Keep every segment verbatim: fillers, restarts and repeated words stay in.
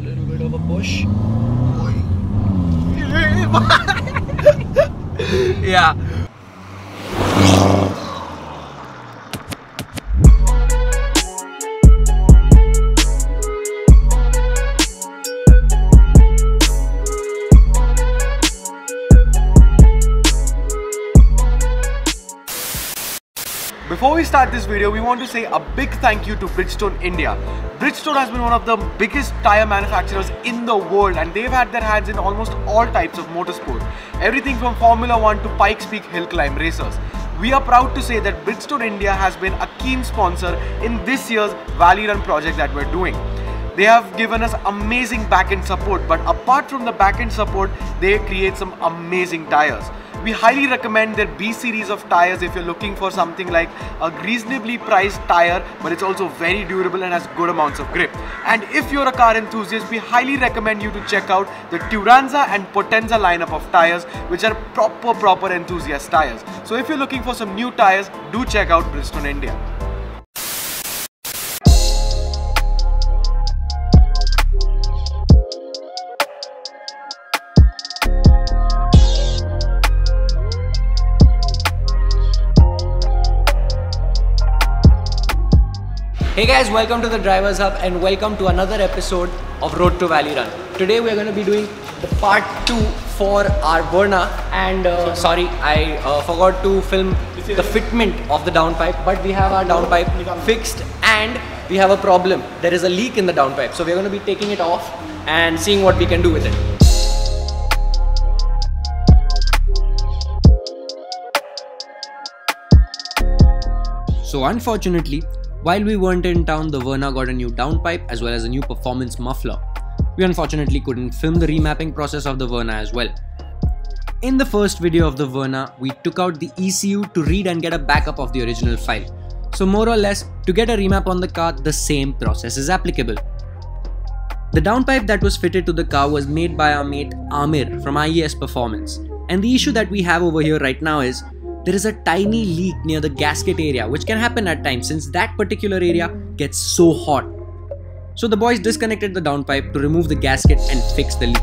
a little bit of a push. Yeah. Before we start this video, we want to say a big thank you to Bridgestone India. Bridgestone has been one of the biggest tyre manufacturers in the world, and they've had their hands in almost all types of motorsport. Everything from Formula one to Pikes Peak Hill Climb racers. We are proud to say that Bridgestone India has been a keen sponsor in this year's Valley Run project that we're doing. They have given us amazing back-end support, but apart from the back-end support, they create some amazing tyres. We highly recommend their B series of tyres if you're looking for something like a reasonably priced tyre, but it's also very durable and has good amounts of grip. And if you're a car enthusiast, we highly recommend you to check out the Turanza and Potenza lineup of tyres, which are proper, proper enthusiast tyres. So if you're looking for some new tyres, do check out Bridgestone India. Hey guys, welcome to The Drivers Hub and welcome to another episode of Road to Valley Run. Today we are going to be doing the part two for our Verna, and uh, sorry I uh, forgot to film the fitment of the downpipe, but we have our downpipe fixed and we have a problem. There is a leak in the downpipe, so we are going to be taking it off and seeing what we can do with it. So unfortunately, while we weren't in town, the Verna got a new downpipe as well as a new performance muffler. We unfortunately couldn't film the remapping process of the Verna as well. In the first video of the Verna, we took out the E C U to read and get a backup of the original file. So more or less, to get a remap on the car, the same process is applicable. The downpipe that was fitted to the car was made by our mate Amir from I E S Performance. And the issue that we have over here right now is, there is a tiny leak near the gasket area, which can happen at times since that particular area gets so hot. So the boys disconnected the downpipe to remove the gasket and fix the leak.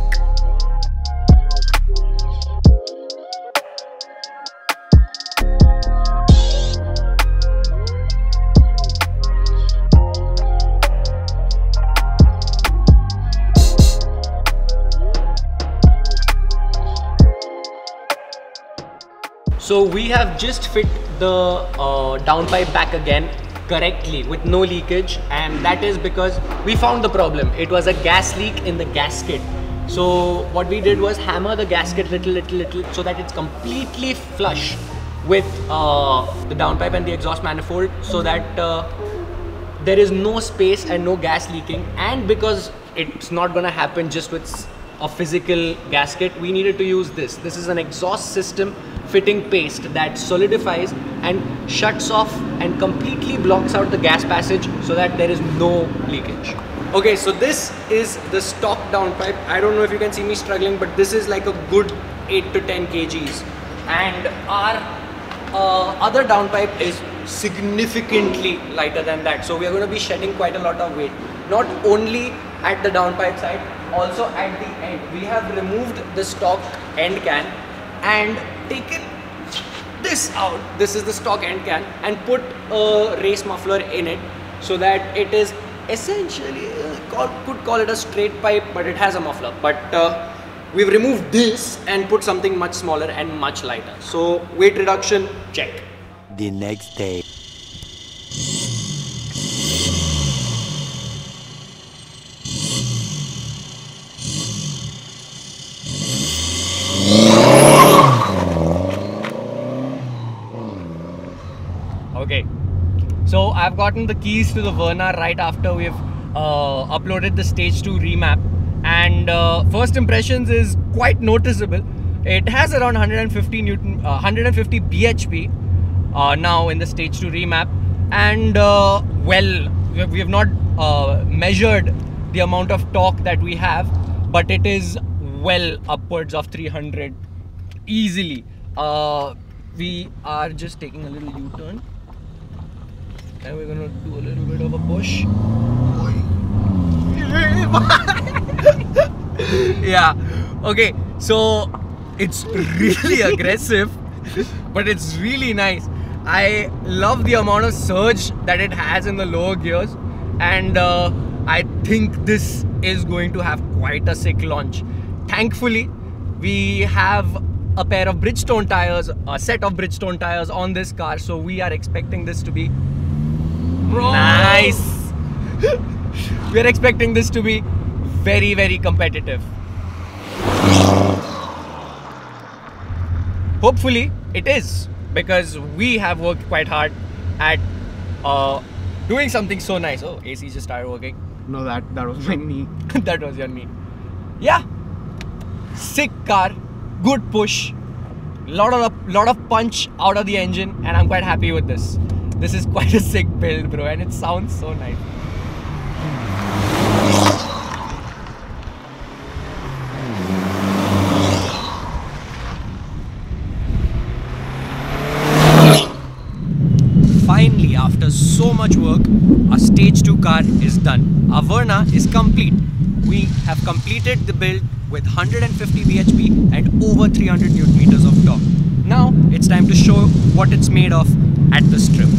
So we have just fit the uh, downpipe back again correctly with no leakage, and that is because we found the problem. It was a gas leak in the gasket. So what we did was hammer the gasket little little little so that it's completely flush with uh, the downpipe and the exhaust manifold, so that uh, there is no space and no gas leaking. And because it's not gonna happen just with a physical gasket, we needed to use this. This is an exhaust system fitting paste that solidifies and shuts off and completely blocks out the gas passage so that there is no leakage. Okay, so this is the stock downpipe. I don't know if you can see me struggling, but this is like a good eight to ten kilograms. And our uh, other downpipe is significantly lighter than that. So we are going to be shedding quite a lot of weight, not only at the downpipe side, also at the end. We have removed the stock end can and taken this out. This is the stock end can, and put a race muffler in it so that it is essentially uh, call, could call it a straight pipe, but it has a muffler. But uh, we've removed this and put something much smaller and much lighter. So weight reduction, check. The next day. So I've gotten the keys to the Verna right after we've uh, uploaded the stage two remap, and uh, first impressions is quite noticeable. It has around one hundred fifty Newton, uh, one hundred fifty B H P uh, now in the stage two remap, and uh, well, we have not uh, measured the amount of torque that we have, but it is well upwards of three hundred easily. Uh, we are just taking a little U-turn. And we're gonna do a little bit of a push. Yeah. Okay. So it's really aggressive, but it's really nice. I love the amount of surge that it has in the lower gears, and uh, I think this is going to have quite a sick launch. Thankfully, we have a pair of Bridgestone tires, a set of Bridgestone tires on this car, so we are expecting this to be Bro. nice. We are expecting this to be very, very competitive. Hopefully, it is, because we have worked quite hard at uh, doing something so nice. Oh, A C just started working. No, that that was my knee. That was your knee. Yeah, sick car, good push, lot of lot of punch out of the engine, and I'm quite happy with this. This is quite a sick build, bro, and it sounds so nice. Finally, after so much work, our stage two car is done. Our Verna is complete. We have completed the build with one hundred fifty B H P and over three hundred newton meters of torque. Now it's time to show what it's made of at the strip.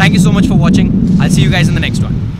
Thank you so much for watching. I'll see you guys in the next one.